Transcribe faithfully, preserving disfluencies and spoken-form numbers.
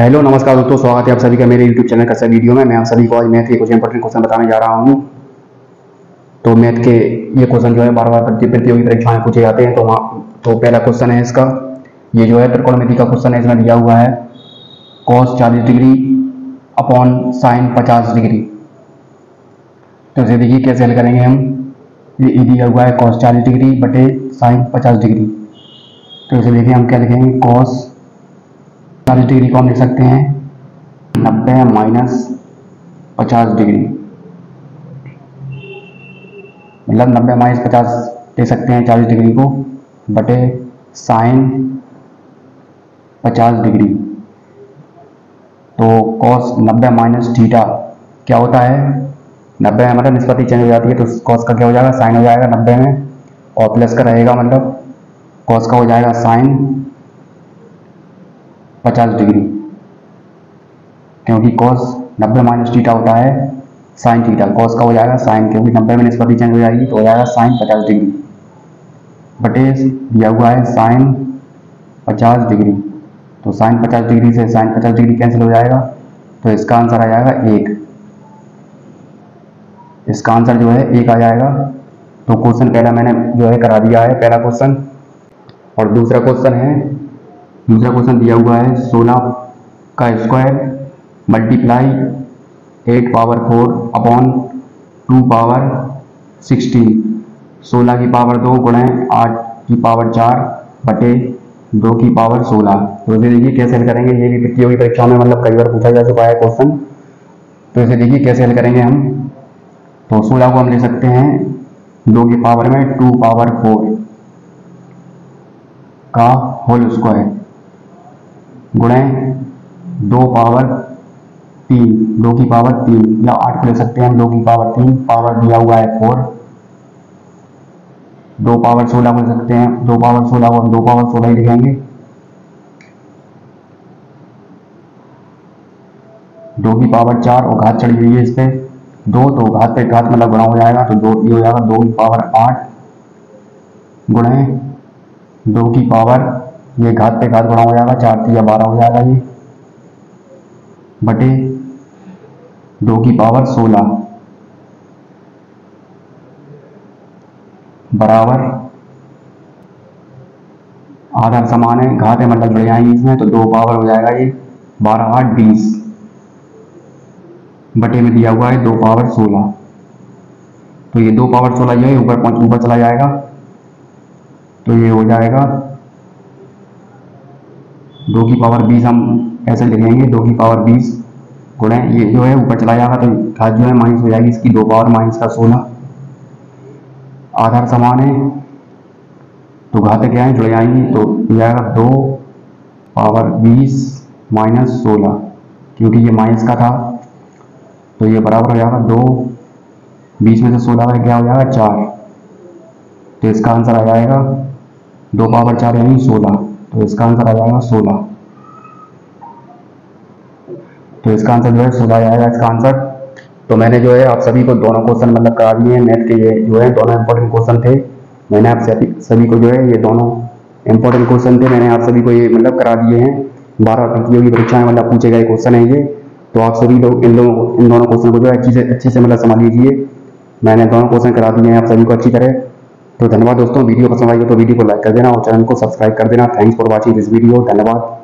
Hello नमस्कार दोस्तों, स्वागत है आप सभी का मेरे यूट्यूब चैनल का सभी वीडियो में। मैं आप सभी को आज मैथ के कुछ इंपॉर्टेंट क्वेश्चन बताने जा रहा हूं। तो मैथ के ये क्वेश्चन जो है बार बार प्रतियोगी परीक्षाओं में पूछे जाते हैं। तो वहाँ तो पहला क्वेश्चन है इसका, ये जो है त्रिकोणमिति का क्वेश्चन है। इसमें दिया हुआ है कॉस चालीस डिग्री अपॉन साइन पचास डिग्री। तो इसे देखिए कैसे हल करेंगे हम। ये दिया हुआ है कॉस चालीस डिग्री बटे साइन पचास डिग्री। तो इसे देखिए हम क्या लिखेंगे, कॉस चालीस डिग्री को हम लिख सकते हैं नब्बे माइनस पचास डिग्री, मतलब नब्बे माइनस पचास ले सकते हैं चालीस डिग्री को, बटे साइन पचास डिग्री। तो कॉस नब्बे माइनस थीटा क्या होता है, नब्बे में मतलब निष्पत्ति चेंज हो जाती है। तो कॉस का क्या हो जाएगा, साइन हो जाएगा नब्बे में, और प्लस का रहेगा मतलब कॉस का हो जाएगा साइन पचास डिग्री, क्योंकि कॉस नब्बे माइनस थीटा होता है साइन थीटा। कॉस का हो जाएगा साइन, क्योंकि नब्बे में निष्पत्ति चेंज हो जाएगी, तो हो जाएगा साइन पचास डिग्री बटे दिया हुआ है साइन पचास डिग्री। तो साइन पचास डिग्री से साइन पचास डिग्री कैंसिल हो जाएगा, तो इसका आंसर आ जाएगा एक। इसका आंसर जो है एक आ जाएगा। तो क्वेश्चन पहला मैंने जो है करा दिया है, पहला क्वेश्चन। और दूसरा क्वेश्चन है, दूसरा क्वेश्चन दिया हुआ है सोलह का square multiply eight power four upon two power sixteen, सोलह की पावर दो गुणे आठ की पावर चार बटे दो की पावर सोलह। तो इसे देखिए कैसे हल करेंगे, ये भी प्रतियोगी परीक्षा में मतलब कई बार पूछा जा चुका है क्वेश्चन। तो इसे देखिए कैसे हल करेंगे हम। तो सोलह को हम ले सकते हैं दो की पावर में टू पावर फोर का होल स्क्वायर गुणे दो पावर तीन, दो की पावर तीन या आठ ले सकते हैं हम, दो की पावर तीन, पावर दिया हुआ है फोर, दो पावर सोलह बोल सकते हैं, दो पावर सोलह को दो पावर सोलह ही लिखेंगे, दो की पावर चार और घात चढ़ी हुई है इस पर दो, तो घात पे घात मतलब गुणा हो जाएगा, तो दो ये हो जाएगा दो की पावर आठ गुणे दो की पावर ये घात पे घात बड़ा हो जाएगा चार तीन या बारह हो जाएगा ये, बटे दो की पावर सोलह बराबर आधार समान है, घात है मतलब जुड़ जाएंगे इसमें, तो दो पावर हो जाएगा ये बारह आठ बीस बटे में दिया हुआ है दो पावर सोलह। तो ये दो पावर सोलह ये ऊपर पहुंच ऊपर चला जाएगा, तो ये हो जाएगा दो की पावर बीस, हम ऐसे लिखेंगे दो की पावर बीस गुणे ये जो है ऊपर चला जाएगा, तो घात जो है माइनस हो जाएगी इसकी दो पावर माइनस का सोलह, आधार समान है तो घात क्या है जुड़ जाएंगी, तो जाएगा दो पावर बीस माइनस सोलह, क्योंकि ये माइनस का था, तो ये बराबर हो जाएगा दो बीस में से सोलह का क्या हो जाएगा चार। तो इसका आंसर आ जाएगा दो पावर चार यानी सोलह। तो इसका आंसर आ जाएगा सोलह। तो इसका आंसर जो है सोलह आएगा इसका आंसर। तो मैंने जो है आप सभी को दोनों क्वेश्चन मतलब करा दिए हैं मैथ के, ये जो है दोनों इंपॉर्टेंट क्वेश्चन थे। मैंने आप सभी सभी को जो है ये दोनों इंपॉर्टेंट क्वेश्चन थे, मैंने आप सभी को ये मतलब करा दिए हैं। बारह प्रतियोगी परीक्षाएं मतलब पूछे गए क्वेश्चन है ये। तो आप सभी लोग इन दोनों इन दोनों क्वेश्चन को जो है अच्छी से अच्छे से मतलब समझ लीजिए। मैंने दोनों क्वेश्चन करा दिए हैं आप सभी को अच्छी तरह। तो धन्यवाद दोस्तों, वीडियो पसंद आई हो तो वीडियो को लाइक कर देना और चैनल को सब्सक्राइब कर देना। Thanks for watching this video. धन्यवाद।